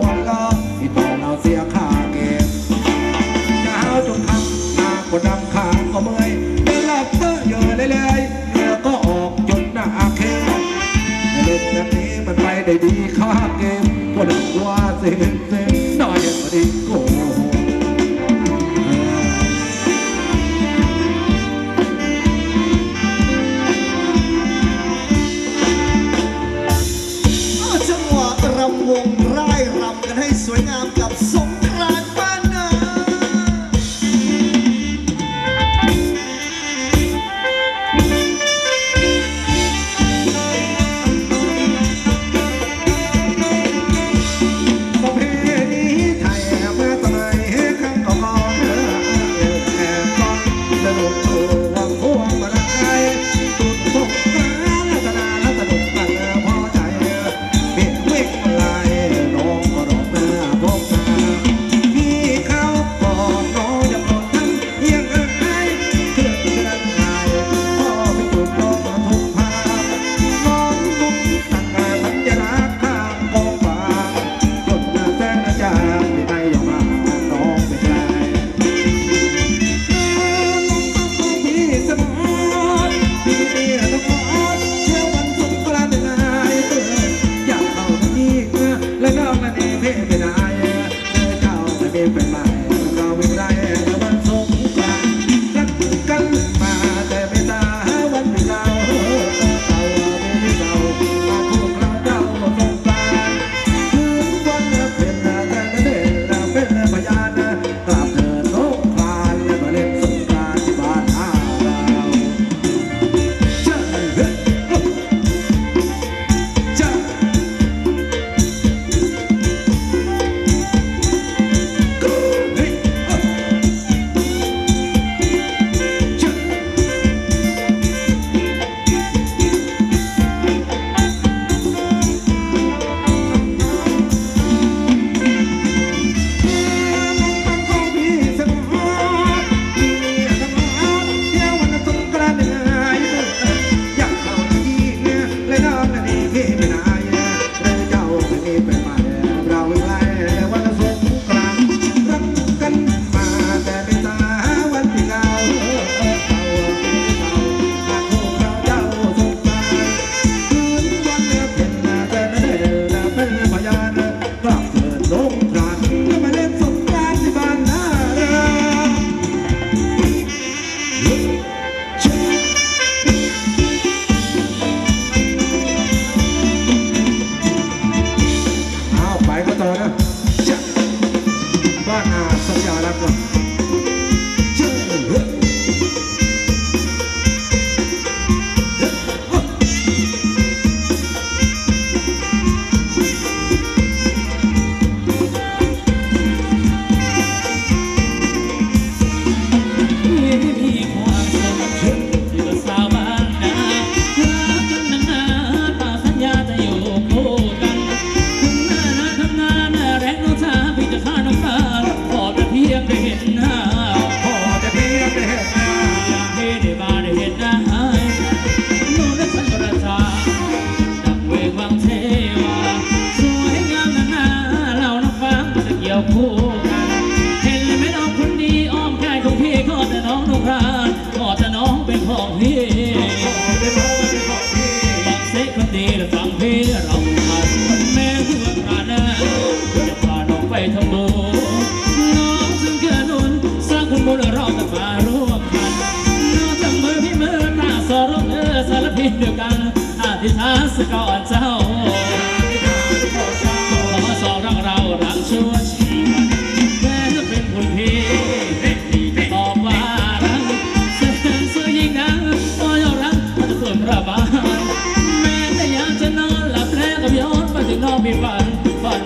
ฝัน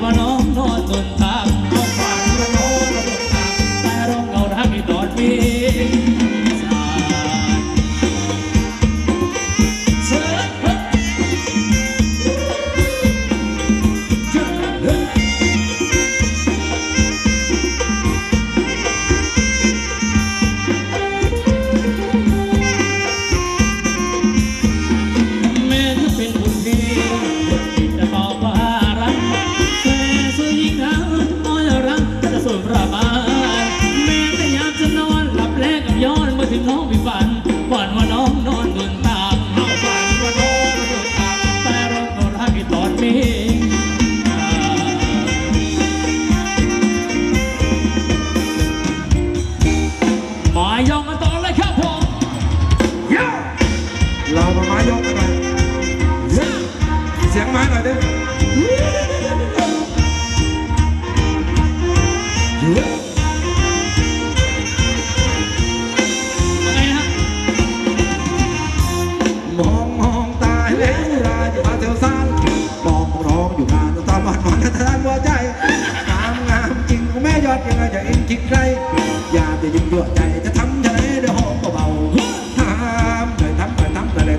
ว่าน้องนอนจนตา จะยิ่งยั่วใจจะทำจะได้เดี๋ยวหอมก็เบาทำเลยทำเลยทำเลย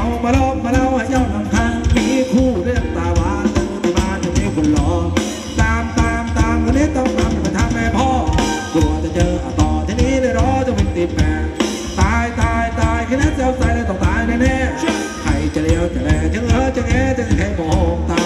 ามาล้อมมาเล่าให้เย้าลำพังมีคู่เรื่องตาหวานตื่นมาจะมีคนรอตามคนนี้ต้องทำเป็นทำแม่พ่อกลัวจะเจอต่อที่นี้เลยรอจะเป็นติดแม่ตายแค่นั้นเจ้าใจเลยต้องตายแน่ๆใครจะเลี้ยวจะแลจะเออจะแงจะแค่มองตา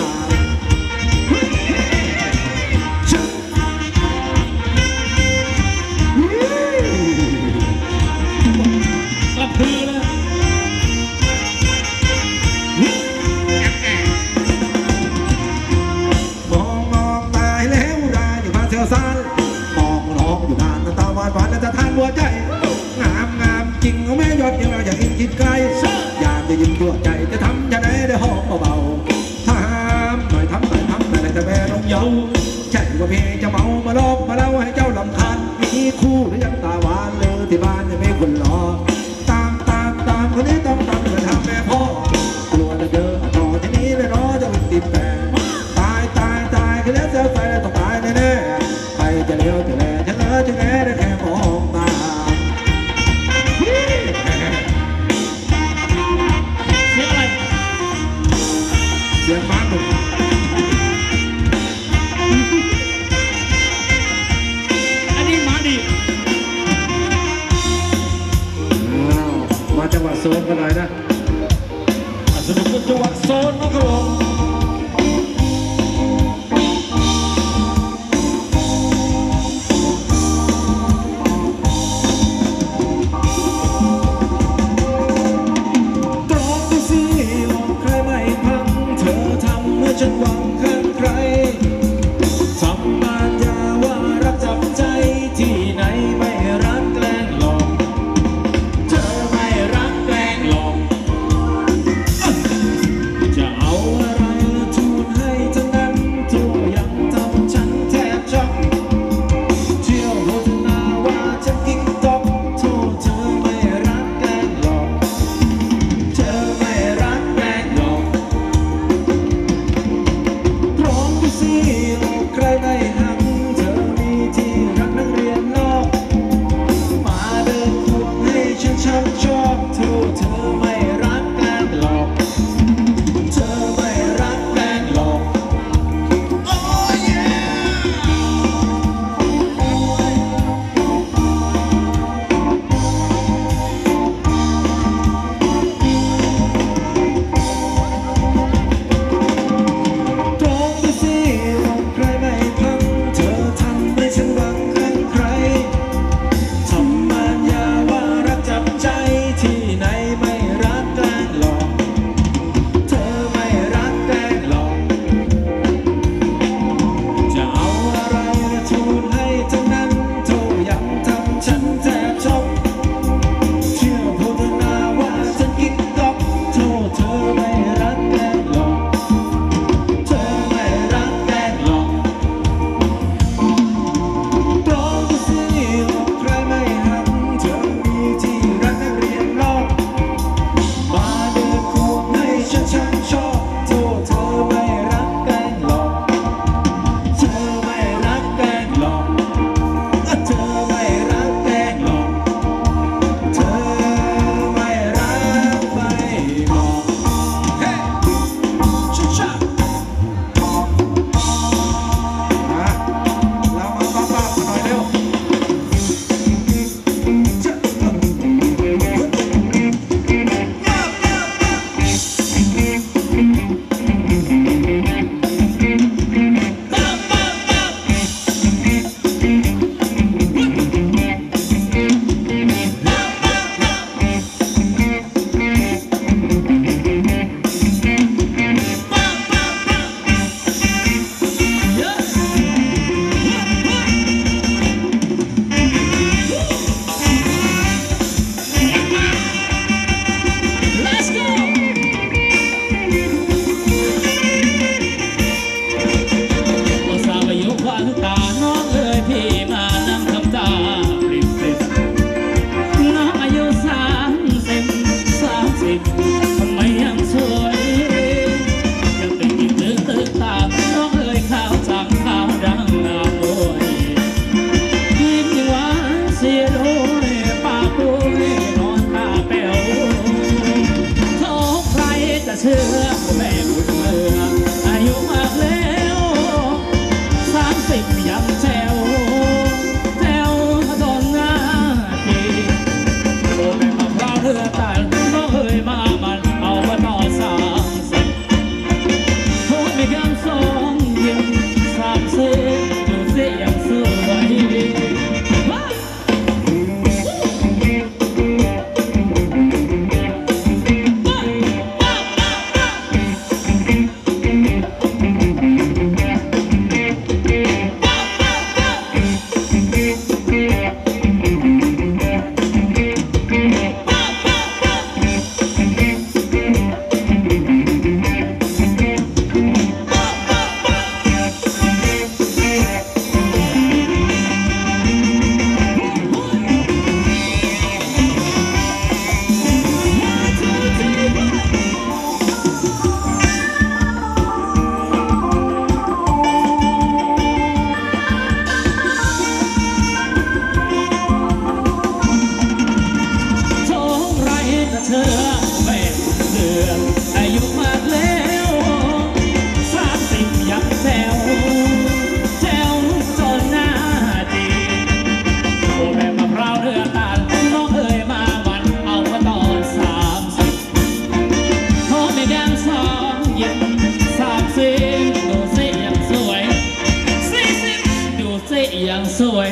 สวย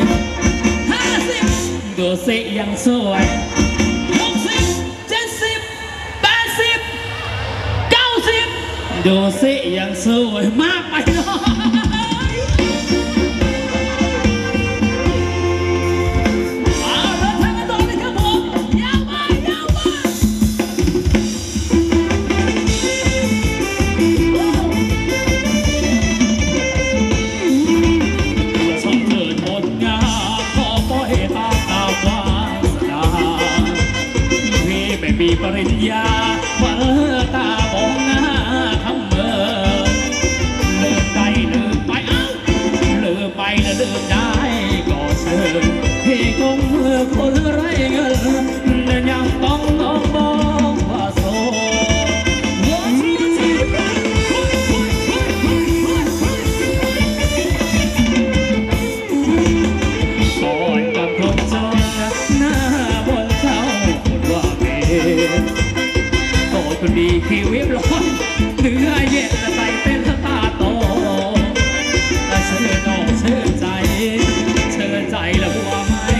50ดูสิยังสวย60 70 80 90ดูสิยังสวยมากไปเลยมีปริญญาว่าตาบองหน้าทำเมื่อเลิกได้เลิกไปเอ้าเลิกไปแล้วเลิกได้ก็เชิญให้คงเมื่อคนไร้เงินแต่ยังต้องบอกว่าโสคนดีคิวเว็บร้อนเหนื่อยเย็นแต่ใจเต้นตาโตแต่เชื่อน้องเชื่อใจเชื่อใจแล้วหัวไม่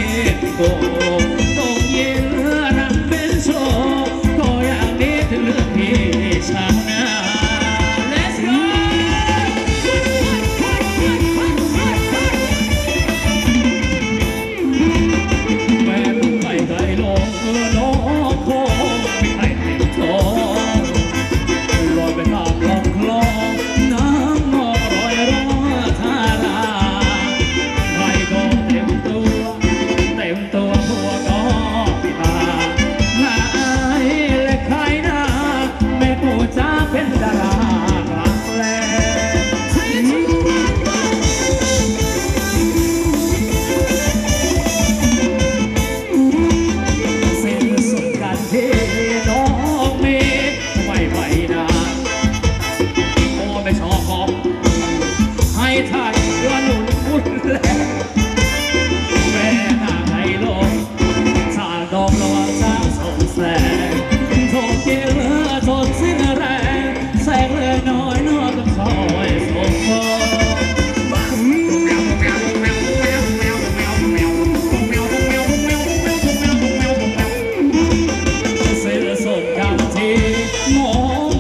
โกตกเย็นรักเป็นโชคก็อย่างนี้ถึงเรื่องพี่ชาวนา Let's go แ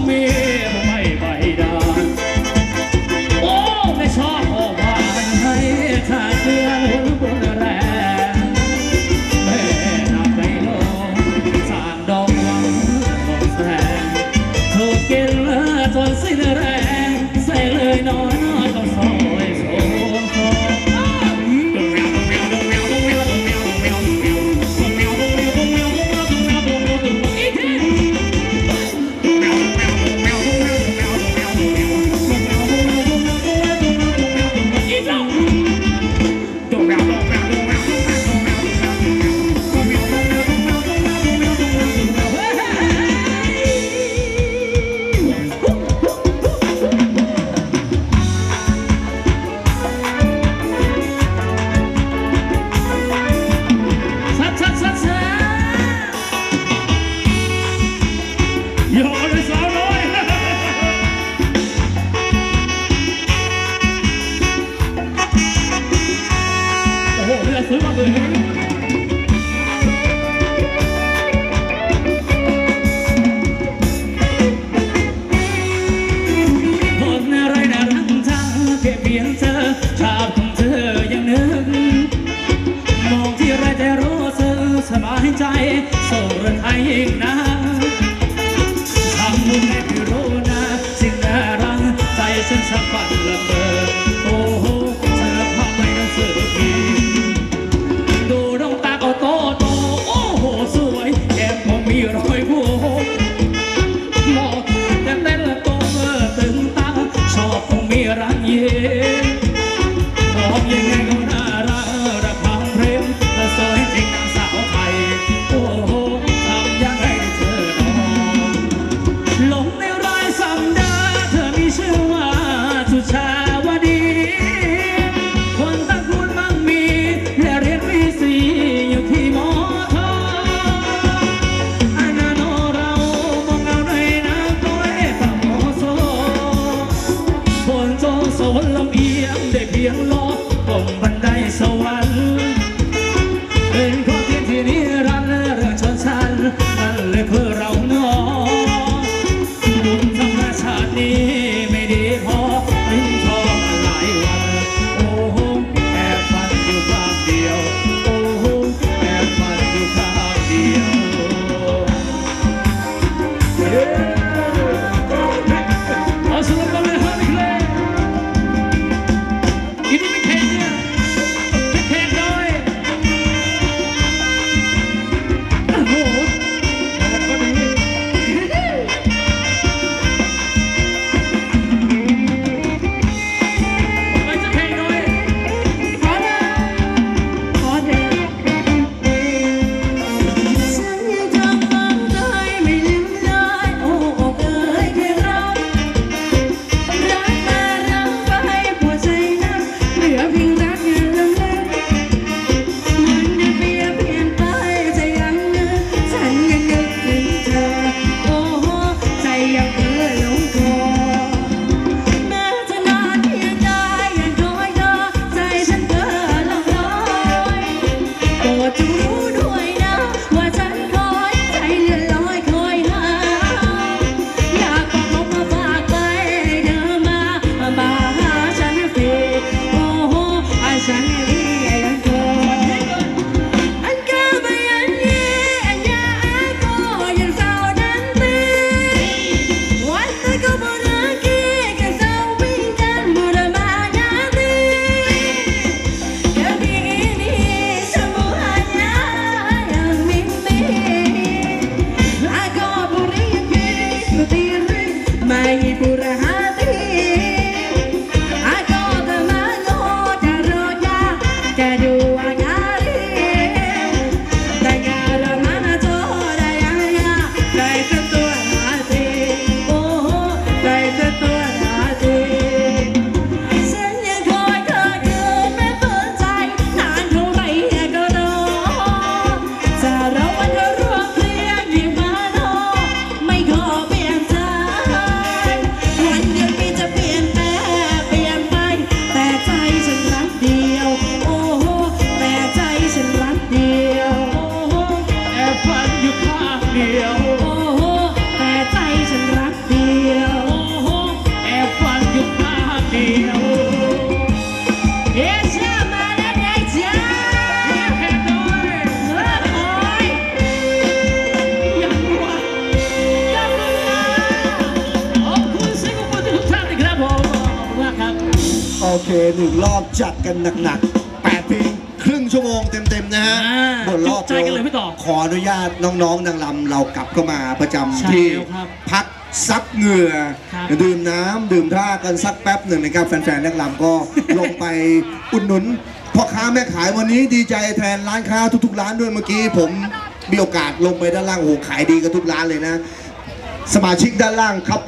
ม่ไปไกลลงน้องคงไม่ให้ติดโตSo ทีนี้เป็นเพลงเนี่ยเป็นเพลงเลยโอ้โหแต่ก็ดีไปจะเพลงเลยขอเธอขอเธอฉันยังจำฝันได้ไม่ลืมได้โอ้อกเอ๋ยเธอรักแต่รักไปหัวใจนั้นเหลือเพียงรักงานลำเลิกมันจะเปลี่ยนเปลี่ยนไปใจยังนึกฉันยังนึกถึงเธอโอ้โหใจยังเผลอหลงคอแม้จะนานเพียงใดยังคอยเธอใจฉันเผลอหลงลอยโปรดจงรู้ด้วยนะว่าฉันคอยใจเลื่อนลอยคอยหาอยากบอกเขามาฝากไปเธอมาหาฉันสิโอ้โหไอ้ฉันนี่ไอ้ยังคอย อันก็ไม่อันเย่อันยาอันก็ยังเศร้านั้นตีวันตะก็บ่รักกีก็เศร้าวิ่งกันบ่ได้มาหน้าตีเดี๋ยวปีนี้ฉันบ่หาหน้ายังมีอาก็บ่รีบกีก็ตีรีไม่บ่ได้หาตีอาก็ทำมาโง่จะรอยาจะดูอาการี ได้งานแล้วมาหน้าจอได้ยังยาได้เส้นตัวหาทีโอ้โหได้เส้นตัวหาทีฉันยังคอยเธอคืนแม้เปิดใจนานเท่าไหร่ก็รอจะรอวันเธอรวมเพลียงยิ่งมาโนไม่ขอเปลี่ยนใจวันเดือนปีจะเปลี่ยนแปลงเปลี่ยนไปแต่ใจฉันรักเดียวโอ้โหแต่ใจฉันรักเดียว แอบฝันอยู่ข้างเดียวโอ้โหแต่ใจฉันรักเดียว โอ้โหแอบฝันอยู่ข้างเดียวเย้เชื่อมาแล้วไงจ๊ะเรียกแค่น้อยเลิกโอยยังรัวยังรัวขอบคุณเสิ่งบุญทุกท่านนะครับผมขอบคุณมากครับ โอเคหนึ่งรอบจัดกันหนักๆ8เพลงครึ่งชั่วโมงเต็มๆนะฮะอ่าหมดรอบจุใจกันเลยพี่ต่อขออนุญาตน้องๆนางรำเรากลับเข้ามาประจำที่แล้วครับพักซับเหงื่อครับ ดื่มน้ำดื่มท่ากันสักแป๊บหนึ่งนะครับแฟนๆนางรำก็ ลงไปอุดหนุนพ่อค้าแม่ขายวันนี้ดีใจแทนร้านค้าทุกๆร้านด้วยเมื่อกี้ผมมีโอกาสลงไปด้านล่างโอ้โหขายดีกับทุกร้านเลยนะ สมาชิกด้านล่างครับ